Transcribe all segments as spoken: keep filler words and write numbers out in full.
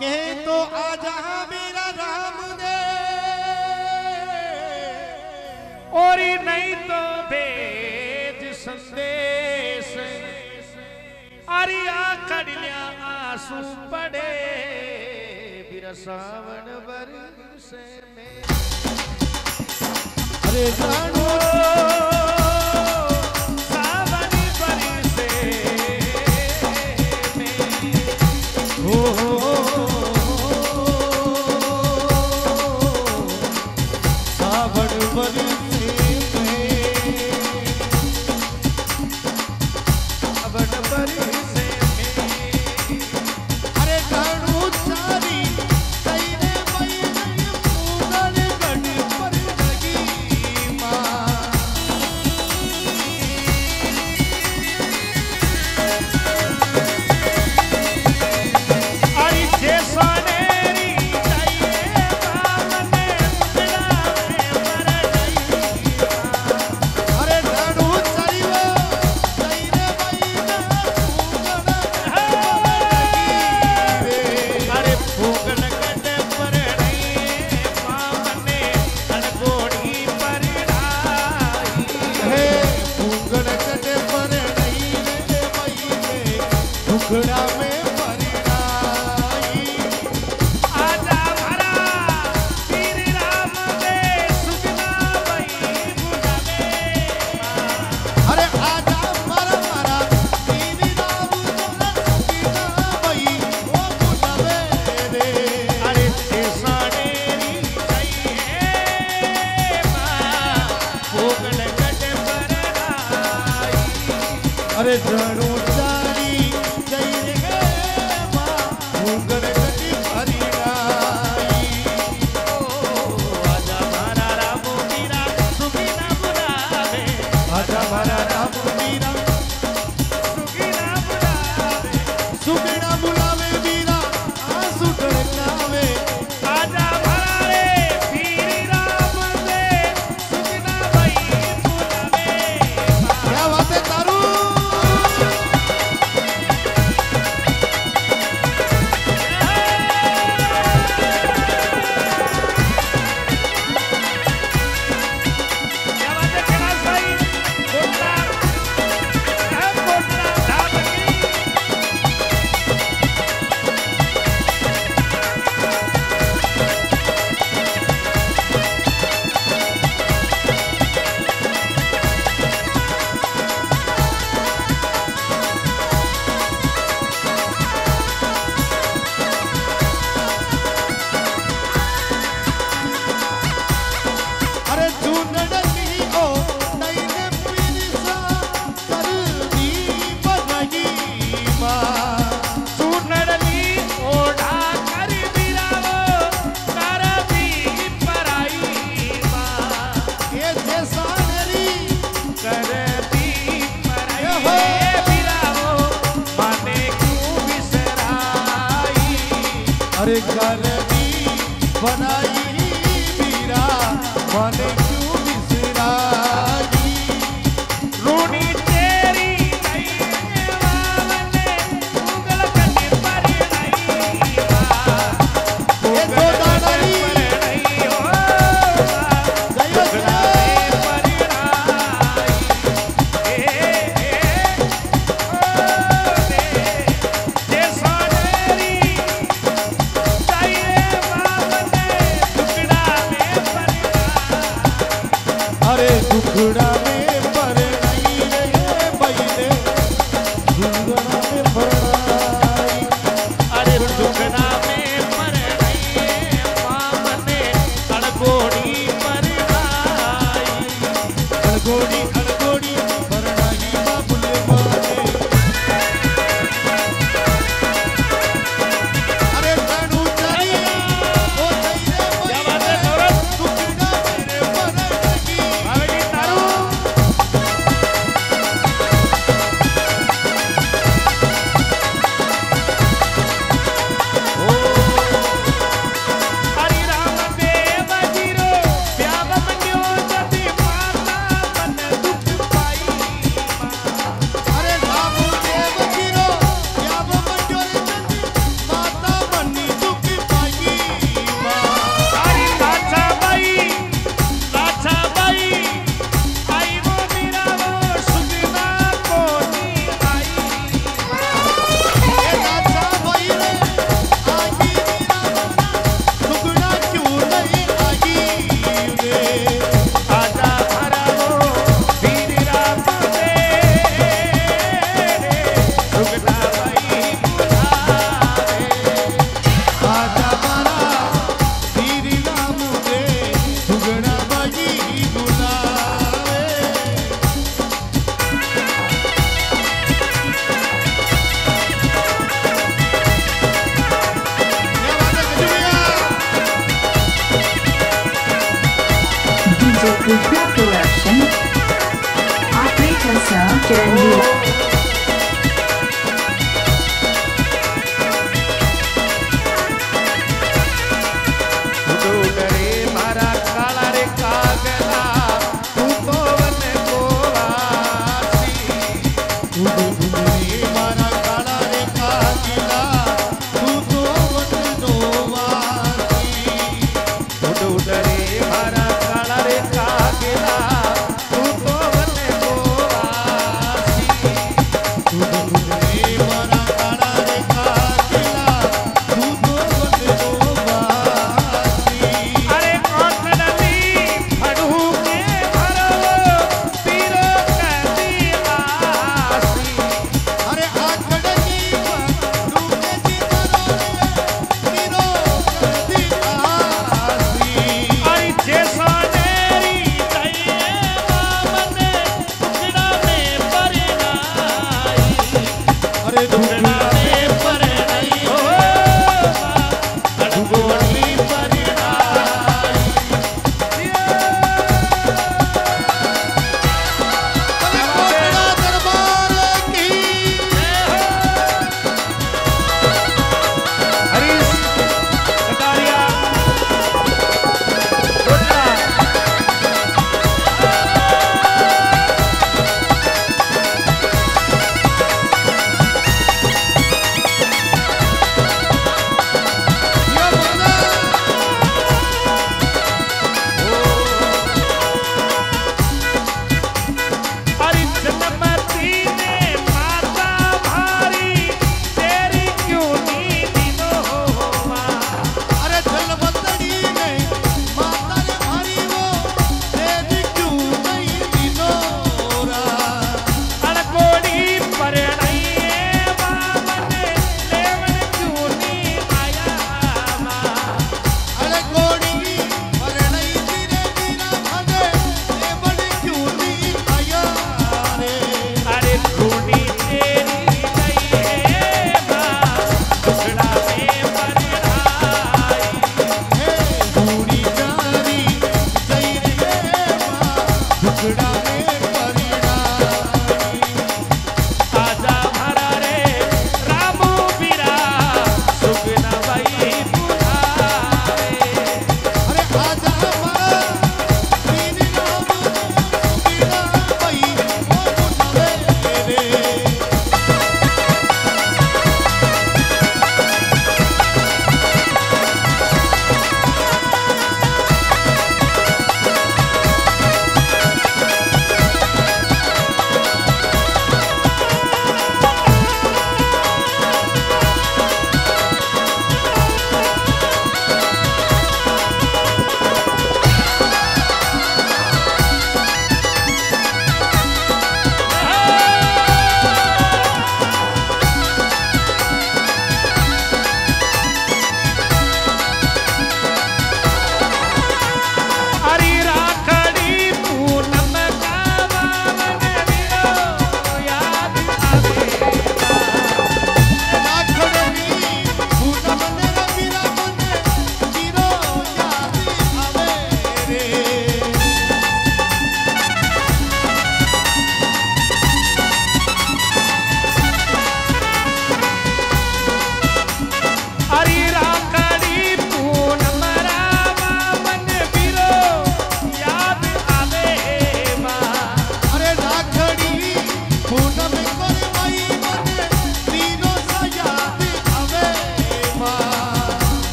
कहें तो आजा मेरा राम ने, और नहीं तो भेज संदेश अरिया कड़िया आंसू पड़े बिरसावन बरस में। अरे जानो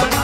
I'm